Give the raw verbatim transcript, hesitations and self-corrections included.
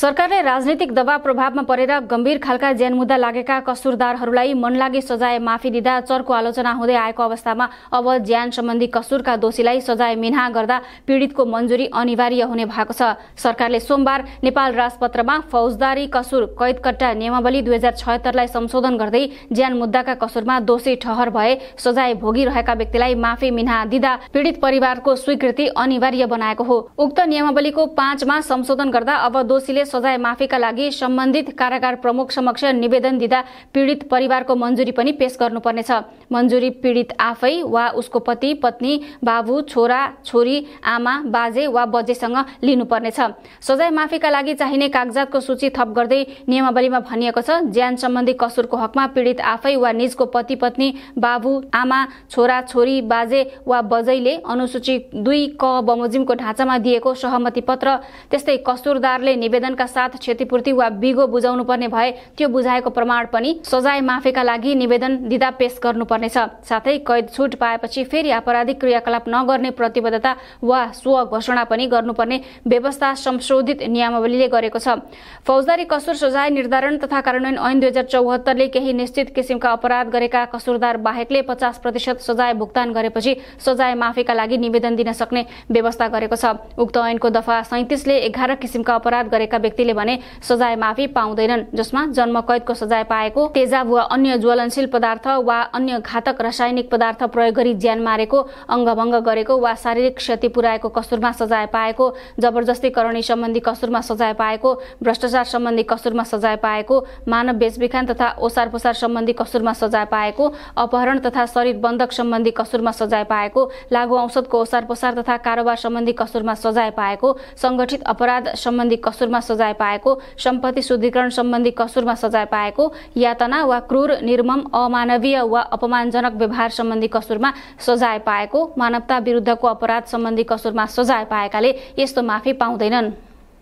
सरकारले राजनीतिक दबाव प्रभावमा परेर गम्भीर खालका जेल मुद्दा लागेका कसुरदारहरूलाई मनलागी सजाय माफी दिँदा चर्को आलोचना हुँदै आएको अवस्थामा अब ज्यान सम्बन्धी कसुरका दोषीलाई सजाय मिन्हा गर्दा पीडितको मन्जुरी अनिवार्य हुने भएको छ। सरकारले सोमबार नेपाल राजपत्रमा फौजदारी कसुर कैदकट्टा नियमावली दुई हजार छयत्तरलाई संशोधन गर्दै ज्यान मुद्दाका कसुरमा दोषी ठहर भए सजाय भोगिरहेका व्यक्तिलाई माफी मिन्हा दिँदा पीडित परिवारको स्वीकृति अनिवार्य बनाएको हो। उक्त नियमावलीको पाँचमा संशोधन गर्दा अब दोषीले सजाय माफीका लागि सम्बन्धित कारागार प्रमुख समक्ष निवेदन दिँदा पीडित परिवारको मन्जुरी पनि पेश गर्नुपर्नेछ। मन्जुरी पीडित आफै वा उसको पति पत्नी बाबु छोरा छोरी आमा बाजे वा बजेसँग लिनुपर्नेछ। सजाय माफीका लागि चाहिने कागजातको सूची थप गर्दै नियमावलीमा भनिएको छ, ज्यान सम्बन्धी कसुरको हकमा पीडित आफै वा निजको पति पत्नी बाबु आमा छोरा छोरी बाजे वा बजैले अनुसूची दुई क बमोजिमको ढाँचामा दिएको सहमति पत्र, त्यस्तै कसुरदारले निवेदन का साथ क्षतिपूर्ति वा बिगो बुझाउनु पर्ने भए त्यो बुझाएको प्रमाण पनि सजाय माफीका लागि निवेदन दिँदा पेश गर्नुपर्नेछ। साथै कैद छुट पाएपछि फेरि आपराधिक क्रियाकलाप नगर्ने प्रतिबद्धता वा स्व घोषणा पनि गर्नुपर्ने व्यवस्था संशोधित नियमावलीले गरेको छ। फौजदारी कसुर सजाय निर्धारण तथा कार्यान्वयन ऐन दुई हजार चौहत्तरले केही निश्चित किसिमका अपराध गरेका कसुरदार बाहेकले पचास प्रतिशत सजाय भुक्तान गरेपछि सजाय माफीका लागि निवेदन दिन सक्ने व्यवस्था गरेको छ। उक्त ऐनको दफा सैतिसले एघार किसिमका अपराध गरेका व्यक्तिले भने सजाय माफी पाउँदैनन्, जसमा जन्म कैदको सजाय पाएको, तेजाब वा अन्य ज्वलनशील पदार्थ वा अन्य घातक रासायनिक पदार्थ प्रयोग गरी ज्यान मारेको, अङ्गभङ्ग गरेको वा शारीरिक क्षति पुर्याएको कसुरमा सजाय पाएको, जबरजस्ती करणी सम्बन्धी कसुरमा सजाय पाएको, भ्रष्टाचार सम्बन्धी कसुरमा सजाय पाएको, मानव बेचबिखान तथा ओसार पोसार सम्बन्धी कसुरमा सजाय पाएको, अपहरण तथा शरीर बन्धक सम्बन्धी कसुरमा सजाय पाएको, लागु औषधको ओसार पोसार तथा कारोबार सम्बन्धी कसुरमा सजाय पाएको, संगठित अपराध सम्बन्धी कसुरमा सजाय पाएको, सम्पत्ति शुद्धिकरण सम्बन्धी कसुरमा सजाय पाएको, यातना वा क्रूर निर्मम अमानवीय वा अपमानजनक व्यवहार सम्बन्धी कसुरमा सजाय पाएको, मानवता विरुद्धको अपराध सम्बन्धी कसुरमा सजाय पाएकाले यस्तो माफी पाउँदैनन्।